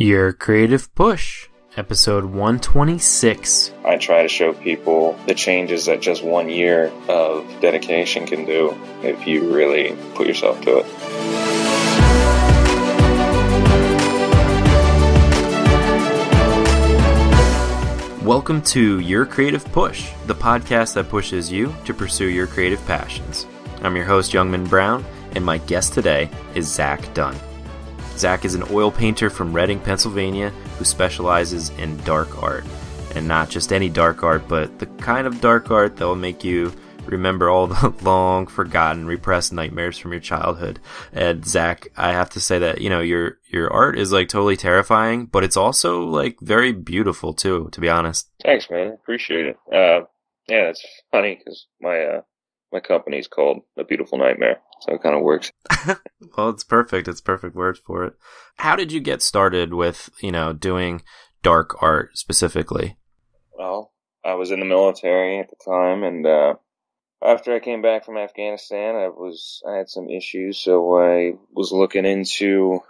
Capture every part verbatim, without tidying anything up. Your Creative Push, episode one twenty-six. I try to show people the changes that just one year of dedication can do if you really put yourself to it. Welcome to Your Creative Push, the podcast that pushes you to pursue your creative passions. I'm your host, Youngman Brown, and my guest today is Zack Dunn. Zack is an oil painter from Reading, Pennsylvania, who specializes in dark art. And not just any dark art, but the kind of dark art that will make you remember all the long forgotten repressed nightmares from your childhood. And Zack, I have to say that, you know, your your art is like totally terrifying, but it's also like very beautiful too, to be honest. Thanks, man. Appreciate it. Uh, yeah, it's funny because my uh, my company is called A Beautiful Nightmare, so it kind of works. Well, it's perfect. It's perfect words for it. How did you get started with, you know, doing dark art specifically? Well, I was in the military at the time, and uh, after I came back from Afghanistan, I was I had some issues, so I was looking into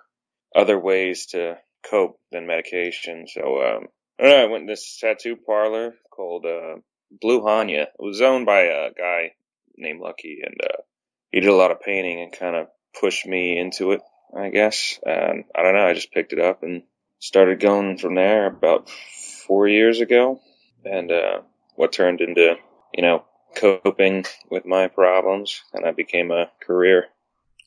other ways to cope than medication. So um, I, don't know, I went to this tattoo parlor called uh, Blue Hanya. It was owned by a guy named Lucky, and uh, he did a lot of painting and kind of pushed me into it, I guess. And I don't know, I just picked it up and started going from there about four years ago, and uh, what turned into, you know, coping with my problems, and I became a career.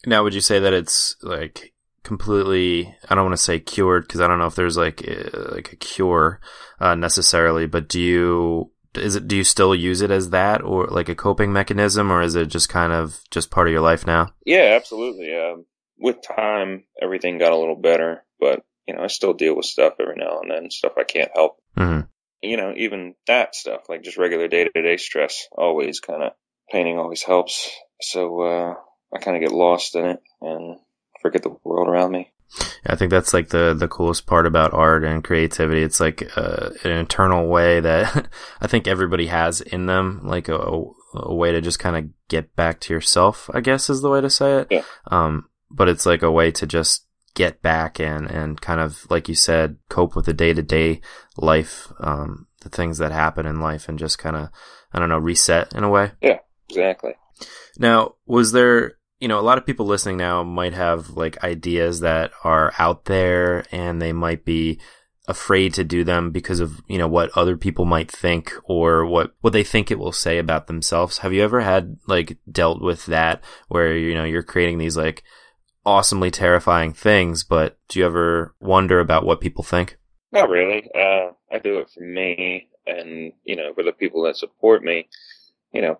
Now, would you say that it's like completely, I don't want to say cured, because I don't know if there's like a, like a cure uh, necessarily, but do you is it do you still use it as that, or like a coping mechanism, or is it just kind of just part of your life now? Yeah, absolutely. Um, with time, everything got a little better, but you know, I still deal with stuff every now and then, stuff I can't help. Mm-hmm. You know, even that stuff, like just regular day-to-day stress, always kind of, painting always helps. So uh, I kind of get lost in it and forget the world around me. I think that's like the, the coolest part about art and creativity. It's like uh, an internal way that I think everybody has in them, like a, a, a way to just kind of get back to yourself, I guess is the way to say it. Yeah. Um, but it's like a way to just get back and and kind of, like you said, cope with the day-to-day life, um the things that happen in life, and just kind of, I don't know, reset in a way. Yeah, exactly. Now, was there, you know, a lot of people listening now might have like ideas that are out there, and they might be afraid to do them because of, you know, what other people might think, or what what they think it will say about themselves. Have you ever had like dealt with that, where, you know, you're creating these like awesomely terrifying things, but do you ever wonder about what people think? Not really. Uh, I do it for me, and you know, for the people that support me. You know,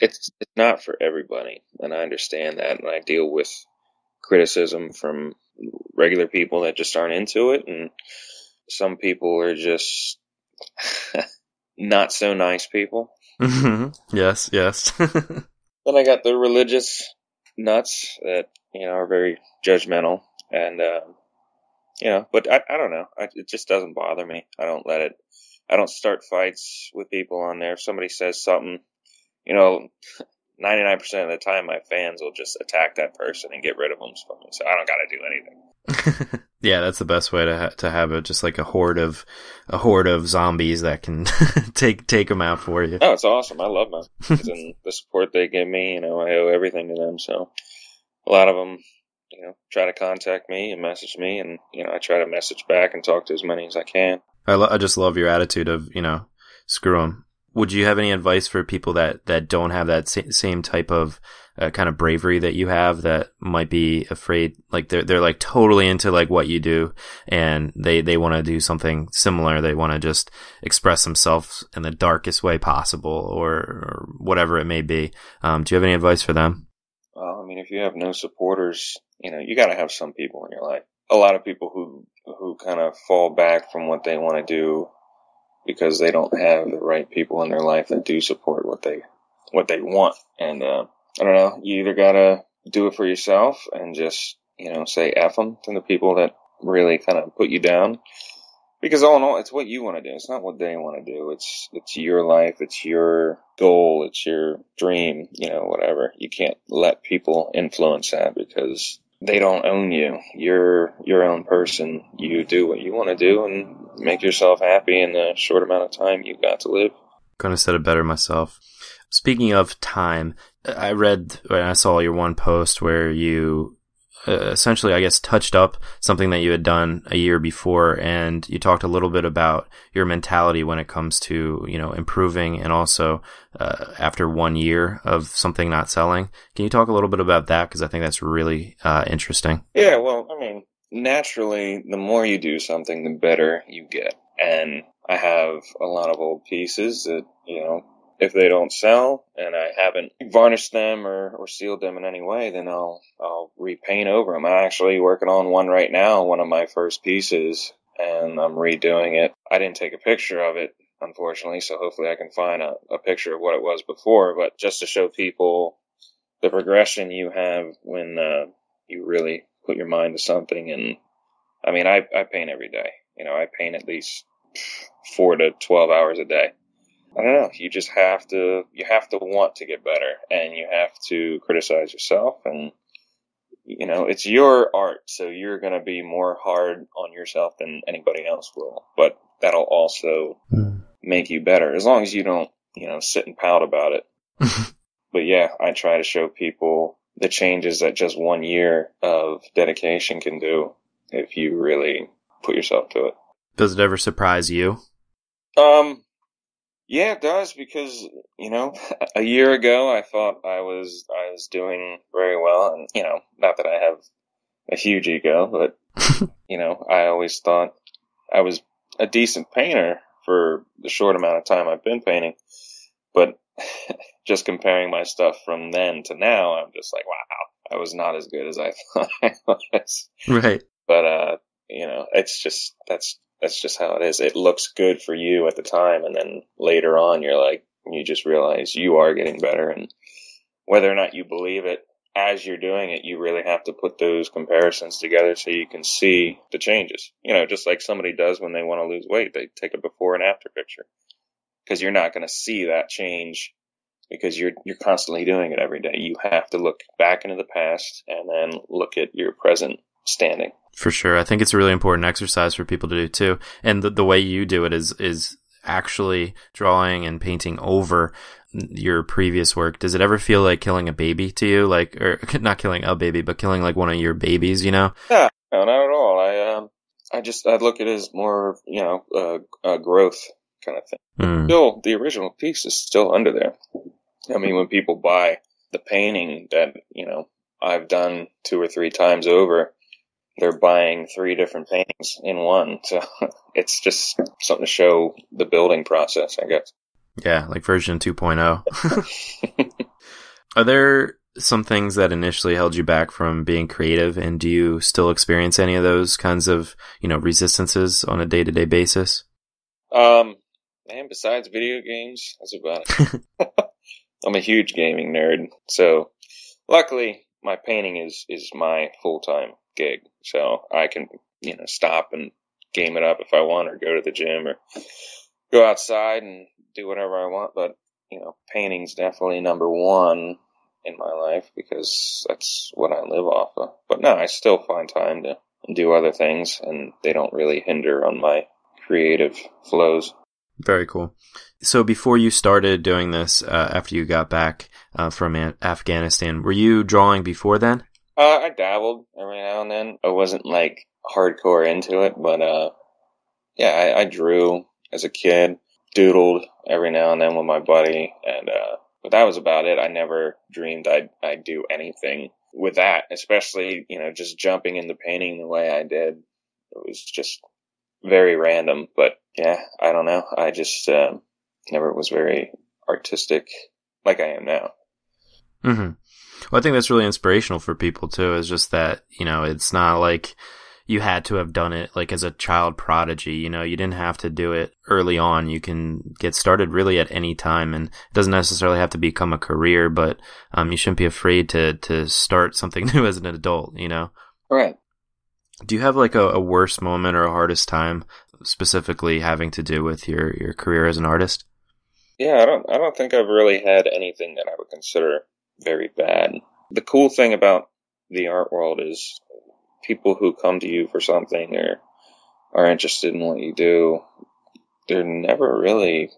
it's it's not for everybody, and I understand that. And I deal with criticism from regular people that just aren't into it, and some people are just not so nice people. Mm-hmm. Yes, yes. Then I got the religious nuts that, you know, are very judgmental, and uh, you know, but I, I don't know. I, it just doesn't bother me. I don't let it. I don't start fights with people on there. If somebody says something, you know, ninety nine percent of the time, my fans will just attack that person and get rid of them. So I don't got to do anything. Yeah, that's the best way to ha to have it. Just like a horde of a horde of zombies that can take take them out for you. Oh, it's awesome. I love them, and the support they give me. You know, I owe everything to them. So a lot of them, you know, try to contact me and message me, and you know, I try to message back and talk to as many as I can. I, lo I just love your attitude of, you know, screw them. Would you have any advice for people that that don't have that sa same type of uh, kind of bravery that you have, that might be afraid, like they're they're like totally into like what you do, and they they want to do something similar. They want to just express themselves in the darkest way possible, or, or whatever it may be. Um, do you have any advice for them? Well, I mean, if you have no supporters, you know, you got to have some people in your life. A lot of people who who kind of fall back from what they want to do because they don't have the right people in their life that do support what they what they want. And uh, I don't know, you either got to do it for yourself and just, you know, say F them to the people that really kind of put you down. Because all in all, it's what you want to do. It's not what they want to do. It's it's your life. It's your goal. It's your dream. You know, whatever. You can't let people influence that, because they don't own you. You're your own person. You do what you want to do and make yourself happy in the short amount of time you've got to live. Couldn't have said it better myself. Speaking of time, I read, I saw your one post where you uh, essentially, I guess, touched up something that you had done a year before, and you talked a little bit about your mentality when it comes to, you know, improving, and also uh, after one year of something not selling. Can you talk a little bit about that? Because I think that's really uh, interesting. Yeah, well, I mean, naturally, the more you do something, the better you get. And I have a lot of old pieces that, you know, if they don't sell and I haven't varnished them or, or sealed them in any way, then I'll I'll repaint over them. I'm actually working on one right now, one of my first pieces, and I'm redoing it. I didn't take a picture of it, unfortunately, so hopefully I can find a, a picture of what it was before. But just to show people the progression you have when uh, you really put your mind to something. And, I mean, I, I paint every day. You know, I paint at least four to twelve hours a day. I don't know. You just have to, you have to want to get better, and you have to criticize yourself. And, you know, it's your art, so you're going to be more hard on yourself than anybody else will. But that'll also make you better, as long as you don't, you know, sit and pout about it. But yeah, I try to show people the changes that just one year of dedication can do if you really put yourself to it. Does it ever surprise you? Um, Yeah, it does, because, you know, a year ago I thought I was I was doing very well, and, you know, not that I have a huge ego, but, you know, I always thought I was a decent painter for the short amount of time I've been painting, but just comparing my stuff from then to now, I'm just like, wow, I was not as good as I thought I was. Right. But, uh, you know, it's just, that's That's just how it is. It looks good for you at the time, and then later on you're like, you just realize you are getting better. And whether or not you believe it as you're doing it, you really have to put those comparisons together so you can see the changes. You know, just like somebody does when they want to lose weight, they take a before and after picture, because you're not going to see that change because you're you're constantly doing it every day. You have to look back into the past and then look at your present standing. For sure. I think it's a really important exercise for people to do too. And the, the way you do it is, is actually drawing and painting over your previous work. Does it ever feel like killing a baby to you? Like, or not killing a baby, but killing like one of your babies, you know? Yeah, no, not at all. I, um, I just, I look at it as more, you know, uh, uh growth kind of thing. Mm. Still, the original piece is still under there. I mean, when people buy the painting that, you know, I've done two or three times over, they're buying three different paintings in one. So it's just something to show the building process, I guess. Yeah, like version two point oh. Are there some things that initially held you back from being creative? And do you still experience any of those kinds of, you know, resistances on a day-to-day basis? Um, and besides video games, that's about it. I'm a huge gaming nerd. So luckily, my painting is, is my full-time gig, so I can, you know, stop and game it up if I want, or go to the gym or go outside and do whatever I want. But, you know, painting's definitely number one in my life, because that's what I live off of. But no, I still find time to do other things, and they don't really hinder on my creative flows. Very cool. So before you started doing this, uh, after you got back uh, from Afghanistan, were you drawing before then? Uh, I dabbled every now and then. I wasn't like hardcore into it, but uh, yeah, I, I drew as a kid, doodled every now and then with my buddy, and uh, but that was about it. I never dreamed I'd I'd do anything with that, especially, you know, just jumping into painting the way I did. It was just very random, but yeah, I don't know. I just uh, never was very artistic like I am now. Mm-hmm. Well, I think that's really inspirational for people too, is just that, you know, it's not like you had to have done it like as a child prodigy, you know, you didn't have to do it early on. You can get started really at any time, and it doesn't necessarily have to become a career, but um, you shouldn't be afraid to, to start something new as an adult, you know? All right. Do you have like a, a worst moment or a hardest time specifically having to do with your, your career as an artist? Yeah, I don't, I don't think I've really had anything that I would consider very bad. The cool thing about the art world is people who come to you for something or are interested in what you do, they're never really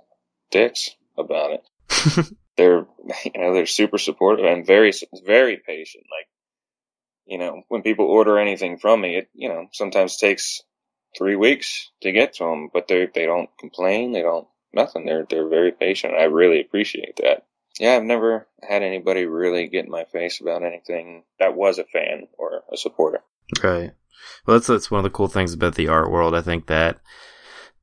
dicks about it. They're, you know, they're super supportive and very, very patient. Like, you know, when people order anything from me, it, you know, sometimes takes three weeks to get to them, but they they don't complain. They don't, nothing. They're, they're very patient. I really appreciate that. Yeah, I've never had anybody really get in my face about anything that was a fan or a supporter. Right. Well, that's, that's one of the cool things about the art world. I think that,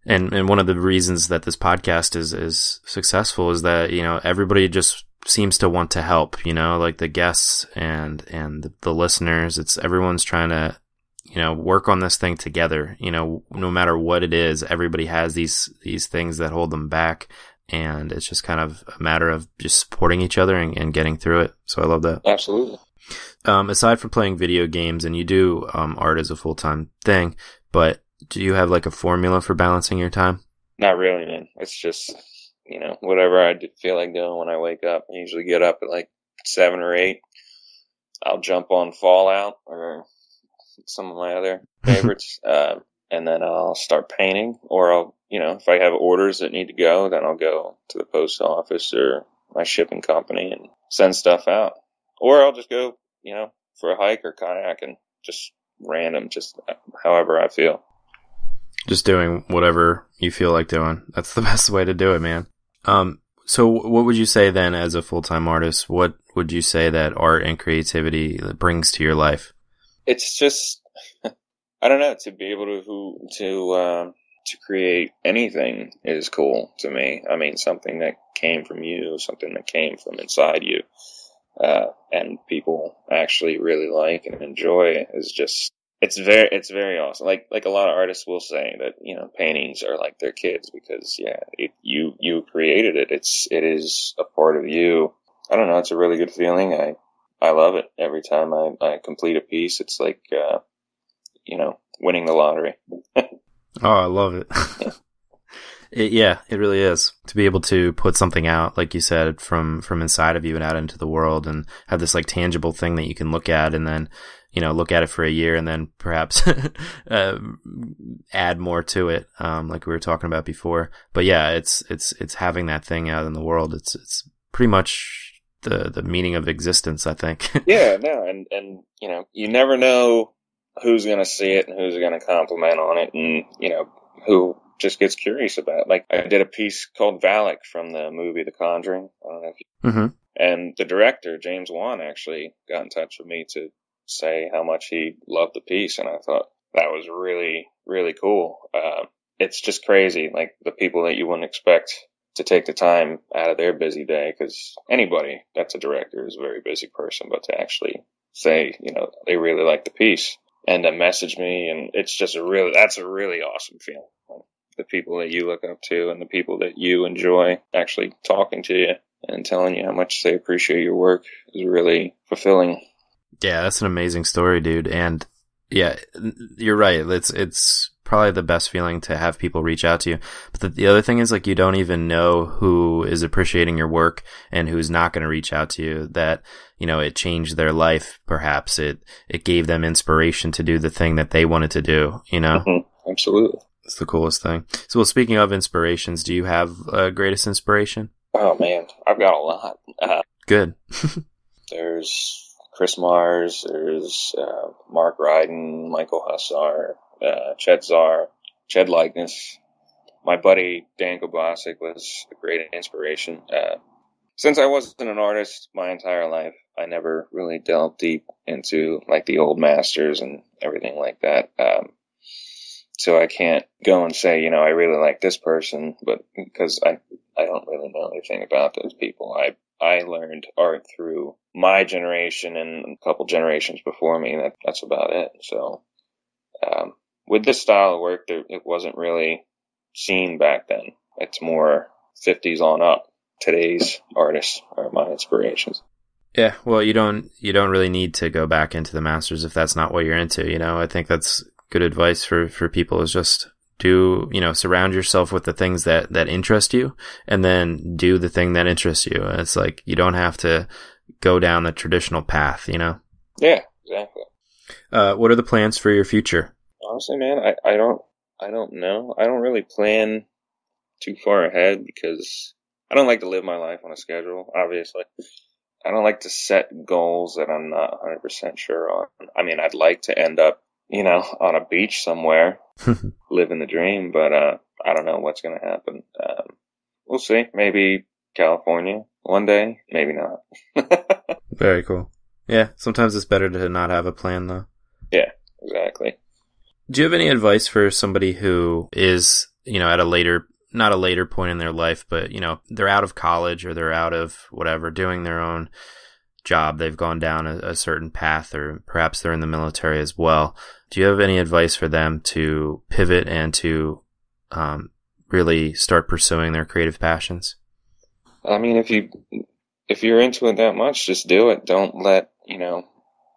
and and one of the reasons that this podcast is, is successful is that, you know, everybody just seems to want to help, you know, like the guests and, and the, the listeners. It's everyone's trying to, you know, work on this thing together, you know, no matter what it is, everybody has these, these things that hold them back. And it's just kind of a matter of just supporting each other and, and getting through it. So I love that. Absolutely. Um, aside from playing video games, and you do um, art as a full-time thing, but do you have like a formula for balancing your time? Not really, man. It's just, you know, whatever I feel like doing when I wake up. I usually get up at like seven or eight. I'll jump on Fallout or some of my other favorites. uh, and then I'll start painting, or I'll, you know, if I have orders that need to go, then I'll go to the post office or my shipping company and send stuff out. Or I'll just go, you know, for a hike or kayak and just random, just however I feel. Just doing whatever you feel like doing. That's the best way to do it, man. Um, so what would you say then as a full-time artist, what would you say that art and creativity brings to your life? It's just, I don't know, to be able to, to, uh, to create anything is cool to me. I mean, something that came from you, something that came from inside you, uh, and people actually really like and enjoy is just, It's very, it's very awesome. Like, like a lot of artists will say that, you know, paintings are like their kids because, yeah, it, you, you created it. It's, it is a part of you. I don't know. It's a really good feeling. I, I love it. Every time I, I complete a piece, it's like, uh, you know, winning the lottery. Oh, I love it. Yeah. It, yeah, it really is. To be able to put something out, like you said, from, from inside of you and out into the world and have this like tangible thing that you can look at and then, you know, look at it for a year and then perhaps uh, add more to it, um, like we were talking about before. But yeah, it's it's it's having that thing out in the world. It's it's pretty much the the meaning of existence, I think. Yeah, no, and and you know, you never know who's gonna see it and who's gonna compliment on it, and you know who just gets curious about it. Like I did a piece called Valak from the movie The Conjuring. I don't know if you... mm-hmm. And the director James Wan actually got in touch with me to say how much he loved the piece, and I thought that was really, really cool. Uh, it's just crazy, like the people that you wouldn't expect to take the time out of their busy day, because anybody that's a director is a very busy person, but to actually say, you know, they really like the piece and then message me, and it's just a really, that's a really awesome feeling. Like, the people that you look up to and the people that you enjoy actually talking to you and telling you how much they appreciate your work is really fulfilling. Yeah, that's an amazing story, dude. And yeah, you're right. It's it's probably the best feeling to have people reach out to you. But the, the other thing is, like, you don't even know who is appreciating your work and who's not going to reach out to you. That, you know, it changed their life. Perhaps it it gave them inspiration to do the thing that they wanted to do. You know, mm-hmm. Absolutely, it's the coolest thing. So, well, speaking of inspirations, do you have a greatest inspiration? Oh man, I've got a lot. Uh, Good. There's Chris Mars, there's uh, Mark Ryden, Michael Hussar, uh, Ched Czar, Ched Likeness. My buddy Dan Kobosik was a great inspiration. Uh, since I wasn't an artist my entire life, I never really delved deep into like the old masters and everything like that. Um, so I can't go and say, you know, I really like this person, but because I I don't really know anything about those people. I I learned art through my generation and a couple generations before me. That, that's about it. So um, with this style of work, there, it wasn't really seen back then. It's more fifties on up. Today's artists are my inspirations. Yeah, well, you don't you don't really need to go back into the masters if that's not what you're into. You know, I think that's good advice for, for people is just do, you know, surround yourself with the things that, that interest you, and then do the thing that interests you. And it's like, you don't have to go down the traditional path, you know? Yeah. Exactly. Uh, what are the plans for your future? Honestly, man, I, I don't I don't know. I don't really plan too far ahead because I don't like to live my life on a schedule, obviously. I don't like to set goals that I'm not one hundred percent sure on. I mean, I'd like to end up, you know, on a beach somewhere, living the dream, but uh, I don't know what's going to happen. Um, we'll see. Maybe California one day, maybe not. Very cool. Yeah, sometimes it's better to not have a plan, though. Yeah, exactly. Do you have any advice for somebody who is, you know, at a later, not a later point in their life, but, you know, they're out of college or they're out of whatever, doing their own job. They've gone down a, a certain path, or perhaps they're in the military as well. Do you have any advice for them to pivot and to um, really start pursuing their creative passions? I mean, if you if you're into it that much, just do it. Don't let, you know,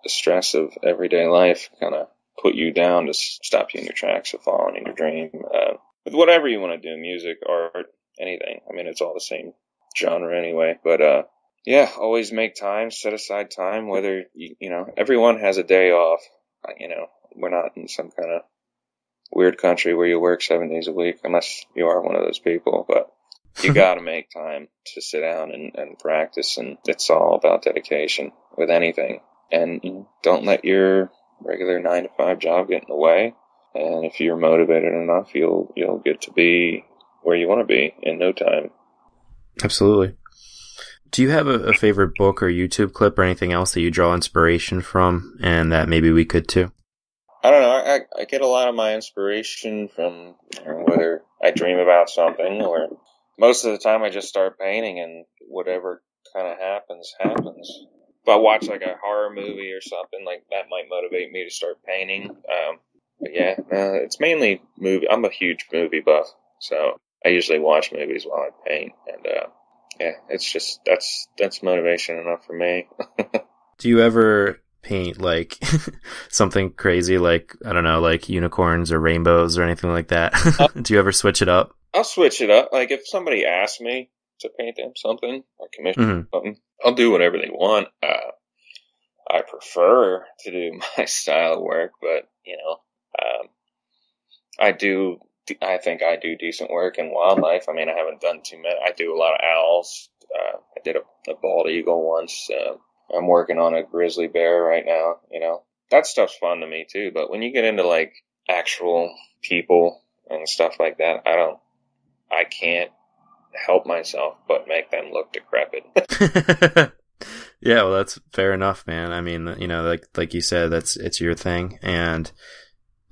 the stress of everyday life kind of put you down to stop you in your tracks of following your dream. Uh, with whatever you want to do, music, art, anything. I mean, it's all the same genre anyway. But, uh, yeah, always make time, set aside time, whether, you, you know, everyone has a day off. You know, we're not in some kind of weird country where you work seven days a week, unless you are one of those people. But you got to make time to sit down and, and practice. And it's all about dedication with anything. And don't let your regular nine to five job get in the way. And if you're motivated enough, you'll you'll get to be where you want to be in no time. Absolutely. Do you have a, a favorite book or YouTube clip or anything else that you draw inspiration from, and that maybe we could too? I don't know. I, I get a lot of my inspiration from, you know, whether I dream about something, or most of the time I just start painting, and whatever kind of happens, happens. If I watch like a horror movie or something, like that might motivate me to start painting. Um, but yeah, uh, it's mainly movie. I'm a huge movie buff, so I usually watch movies while I paint. And uh, yeah, it's just that's that's motivation enough for me. Do you ever paint like something crazy, like, I don't know, like unicorns or rainbows or anything like that? Do you ever switch it up? I'll switch it up. Like if somebody asks me to paint them something or commission mm-hmm. something, I'll do whatever they want. Uh, I prefer to do my style of work, but, you know, um, I do, I think I do decent work in wildlife. I mean, I haven't done too many. I do a lot of owls. Uh, I did a, a bald eagle once. Uh, I'm working on a grizzly bear right now. You know, that stuff's fun to me too. But when you get into like actual people and stuff like that, I don't, I can't help myself but make them look decrepit. Yeah, well, that's fair enough, man. I mean, you know, like like you said, that's it's your thing, and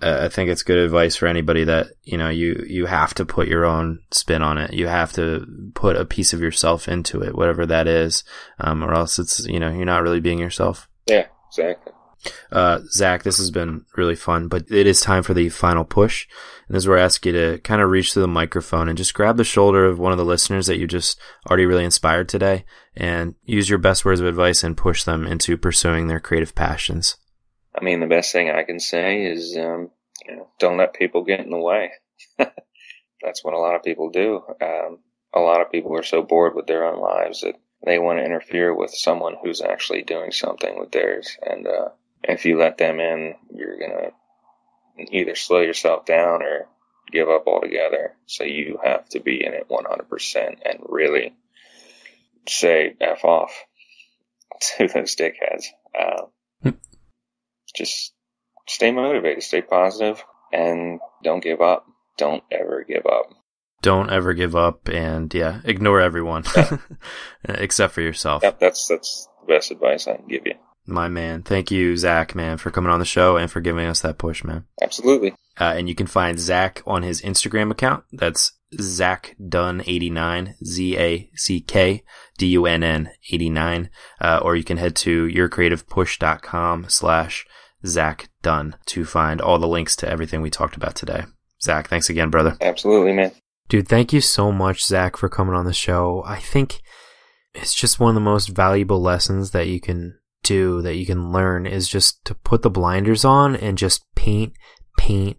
uh, I think it's good advice for anybody that, you know, you you have to put your own spin on it. You have to put a piece of yourself into it, whatever that is, um, or else it's, you know, you're not really being yourself. Yeah, exactly. Uh, Zach, this has been really fun, but it is time for the final push. And this is where I ask you to kind of reach through the microphone and just grab the shoulder of one of the listeners that you just already really inspired today and use your best words of advice and push them into pursuing their creative passions. I mean, the best thing I can say is, um, you know, don't let people get in the way. That's what a lot of people do. Um, a lot of people are so bored with their own lives that they want to interfere with someone who's actually doing something with theirs. And, uh, if you let them in, you're going to either slow yourself down or give up altogether. So you have to be in it one hundred percent and really say F off to those dickheads. Uh, just stay motivated, stay positive, and don't give up. Don't ever give up. Don't ever give up, and yeah, ignore everyone. Yeah. Except for yourself. Yep, that's, that's the best advice I can give you. My man. Thank you, Zach, man, for coming on the show and for giving us that push, man. Absolutely. Uh, and you can find Zach on his Instagram account. That's Zack Dunn eighty-nine, Z A C K D U N N eighty-nine. Uh, or you can head to yourcreativepush.com slash Zack Dunn to find all the links to everything we talked about today. Zach, thanks again, brother. Absolutely, man. Dude, thank you so much, Zach, for coming on the show. I think it's just one of the most valuable lessons that you can do that you can learn is just to put the blinders on and just paint, paint,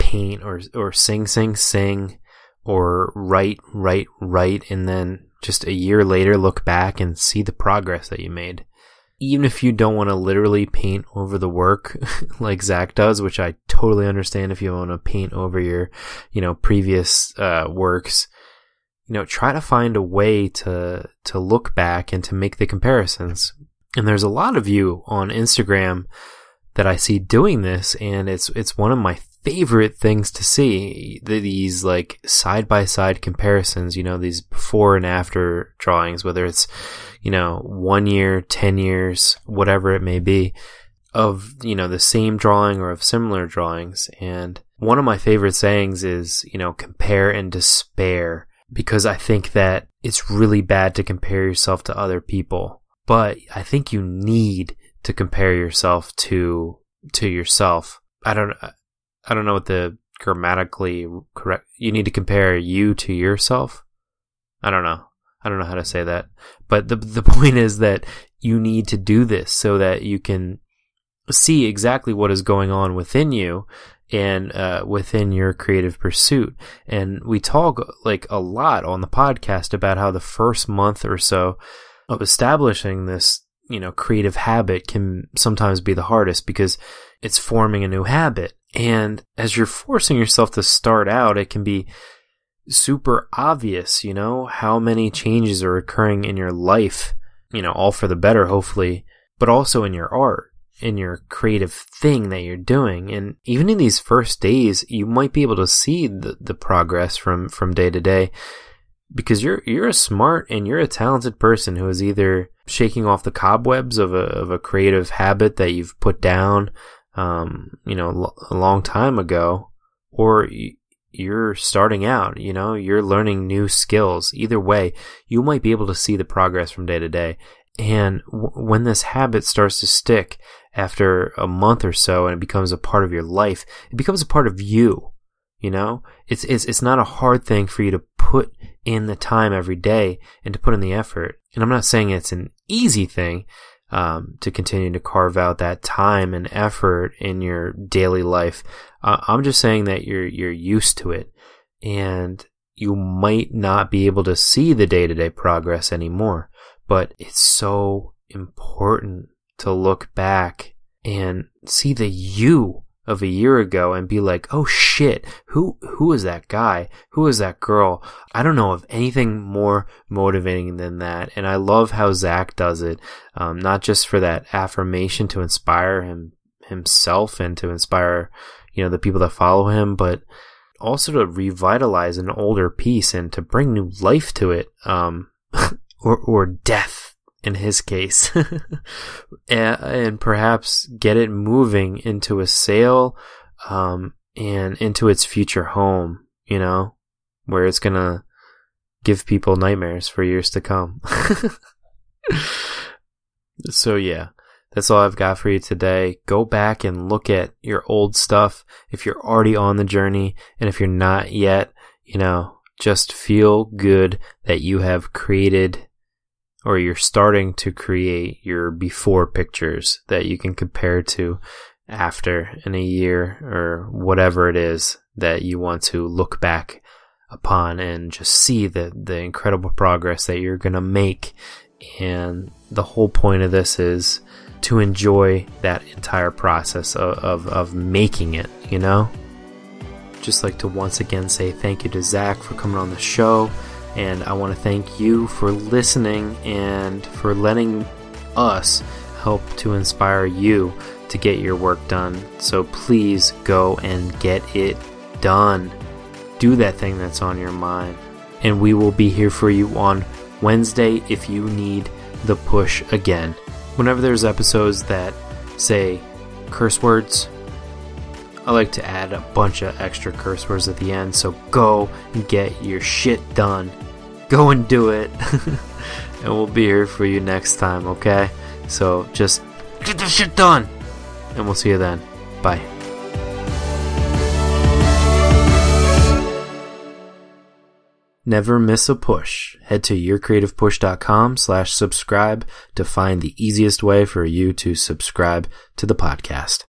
paint, or or sing, sing, sing, or write, write, write, and then just a year later look back and see the progress that you made. even if you don't want to literally paint over the work like Zack does, which I totally understand if you want to paint over your, you know, previous uh, works, you know, try to find a way to to look back and to make the comparisons. And there's a lot of you on Instagram that I see doing this, and it's it's one of my favorite things to see, these like side-by-side comparisons, you know, these before and after drawings, whether it's, you know, one year, ten years, whatever it may be, of, you know, the same drawing or of similar drawings. And one of my favorite sayings is, you know, compare and despair, because I think that it's really bad to compare yourself to other people, but I think you need to compare yourself to to yourself. I don't know. I don't know what the grammatically correct, you need to compare you to yourself. I don't know. I don't know how to say that. But the the point is that you need to do this so that you can see exactly what is going on within you and uh, within your creative pursuit. And we talk like a lot on the podcast about how the first month or so of establishing this, you know, creative habit can sometimes be the hardest because it's forming a new habit. And as you're forcing yourself to start out, it can be super obvious, you know, how many changes are occurring in your life, you know, all for the better, hopefully, but also in your art, in your creative thing that you're doing. And even in these first days, you might be able to see the, the progress from, from day to day, because you're, you're a smart and you're a talented person who is either shaking off the cobwebs of a, of a creative habit that you've put down, um, you know, a long time ago, or you're starting out, you know, you're learning new skills. Either way, you might be able to see the progress from day to day. And w when this habit starts to stick after a month or so, and it becomes a part of your life, it becomes a part of you, you know, it's, it's, it's not a hard thing for you to put in the time every day and to put in the effort. And I'm not saying it's an easy thing, um, to continue to carve out that time and effort in your daily life. Uh, I'm just saying that you're, you're used to it, and you might not be able to see the day-to-day progress anymore, but it's so important to look back and see the you of a year ago and be like, oh shit, who, who is that guy? Who is that girl? I don't know of anything more motivating than that. And I love how Zack does it. Um, not just for that affirmation to inspire him, himself and to inspire, you know, the people that follow him, but also to revitalize an older piece and to bring new life to it. Um, or, or death in his case, and, and perhaps get it moving into a sale, um, and into its future home, you know, where it's going to give people nightmares for years to come. So yeah, that's all I've got for you today. Go back and look at your old stuff if you're already on the journey. And if you're not yet, you know, just feel good that you have created, or you're starting to create, your before pictures that you can compare to after in a year or whatever it is that you want to look back upon, and just see the, the incredible progress that you're going to make. And the whole point of this is to enjoy that entire process of, of, of making it, you know? Just like to once again say thank you to Zack for coming on the show. And I want to thank you for listening and for letting us help to inspire you to get your work done. So please go and get it done. Do that thing that's on your mind. And we will be here for you on Wednesday if you need the push again. Whenever there's episodes that say curse words, I like to add a bunch of extra curse words at the end. So go and get your shit done. Go and do it. And we'll be here for you next time, okay? So just get this shit done. And we'll see you then. Bye. Never miss a push. Head to yourcreativepush.com slash subscribe to find the easiest way for you to subscribe to the podcast.